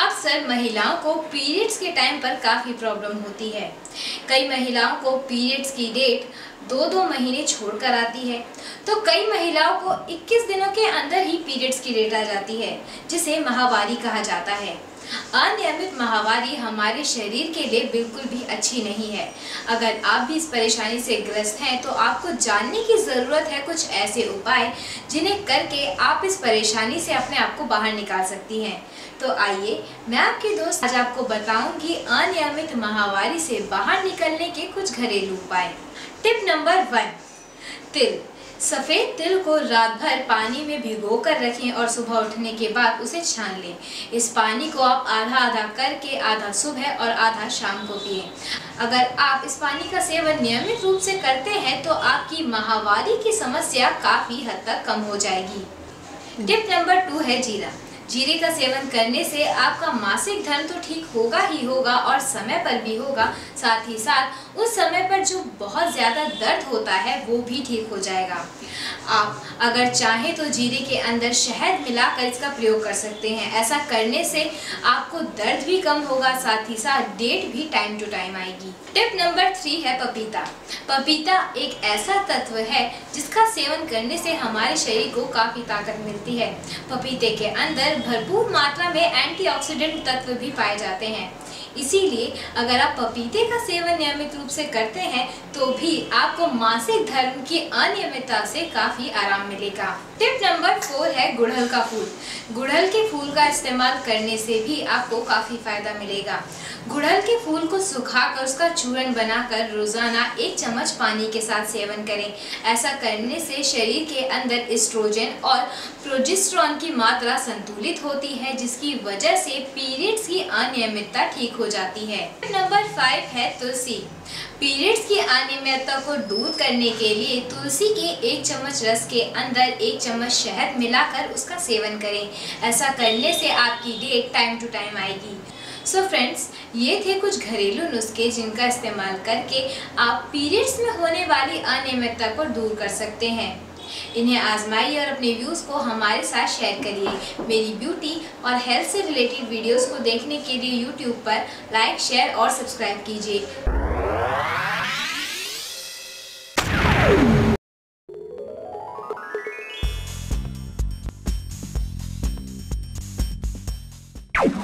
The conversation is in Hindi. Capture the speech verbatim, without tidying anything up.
अक्सर महिलाओं को पीरियड्स के टाइम पर काफ़ी प्रॉब्लम होती है। कई महिलाओं को पीरियड्स की डेट दो दो महीने छोड़कर आती है, तो कई महिलाओं को इक्कीस दिनों के अंदर ही पीरियड्स की डेट आ जाती है, जिसे माहवारी कहा जाता है। अनियमित माहवारी हमारे शरीर के लिए बिल्कुल भी अच्छी नहीं है। अगर आप भी इस परेशानी से ग्रस्त हैं तो आपको जानने की ज़रूरत है कुछ ऐसे उपाय जिन्हें करके आप इस परेशानी से अपने आप को बाहर निकाल सकती हैं। तो आइए मैं आपके दोस्त आज आपको बताऊंगी अनियमित माहवारी से बाहर निकलने के कुछ घरेलू उपाय। टिप नंबर वन, तिल। सफ़ेद तिल को रात भर पानी में भिगोकर रखें और सुबह उठने के बाद उसे छान लें। इस पानी को आप आधा आधा करके आधा सुबह और आधा शाम को पिएं। अगर आप इस पानी का सेवन नियमित रूप से करते हैं तो आपकी माहवारी की समस्या काफ़ी हद तक कम हो जाएगी। टिप नंबर टू है जीरा। जीरे का सेवन करने से आपका मासिक धर्म तो ठीक होगा ही होगा और समय पर भी होगा, साथ ही साथ उस समय पर जो बहुत ज़्यादा दर्द होता है वो भी ठीक हो जाएगा। आप अगर चाहें तो जीरे के अंदर शहद मिलाकर इसका प्रयोग कर सकते हैं। ऐसा करने से आपको दर्द भी कम होगा, साथ ही साथ डेट भी टाइम टू टाइम आएगी। टिप नंबर थ्री है पपीता। पपीता एक ऐसा तत्व है जिसका सेवन करने से हमारे शरीर को काफ़ी ताकत मिलती है। पपीते के अंदर भरपूर मात्रा में एंटीऑक्सीडेंट तत्व भी पाए जाते हैं, इसीलिए अगर आप पपीते का सेवन नियमित रूप से करते हैं तो भी आपको मासिक धर्म की अनियमितता से काफ़ी आराम मिलेगा। टिप नंबर फोर है गुड़हल का फूल। गुड़हल के फूल का इस्तेमाल करने से भी आपको काफ़ी फायदा मिलेगा। गुड़हल के फूल को सुखाकर उसका चूर्ण बनाकर रोज़ाना एक चम्मच पानी के साथ सेवन करें। ऐसा करने से शरीर के अंदर एस्ट्रोजन और प्रोजेस्टेरॉन की मात्रा संतुलित होती है, जिसकी वजह से पीरियड्स की अनियमितता ठीक हो जाती है। नंबर फाइव है तुलसी। पीरियड्स की अनियमितता को दूर करने के लिए तुलसी के एक चम्मच रस के अंदर एक चम्मच शहद मिलाकर उसका सेवन करें। ऐसा करने से आपकी डेट टाइम टू टाइम आएगी। सो फ्रेंड्स, ये थे कुछ घरेलू नुस्खे जिनका इस्तेमाल करके आप पीरियड्स में होने वाली अनियमितता को दूर कर सकते हैं। इन्हें आजमाइए और अपने व्यूज़ को हमारे साथ शेयर करिए। मेरी ब्यूटी और हेल्थ से रिलेटेड वीडियोस को देखने के लिए यूट्यूब पर लाइक, शेयर और सब्सक्राइब कीजिए।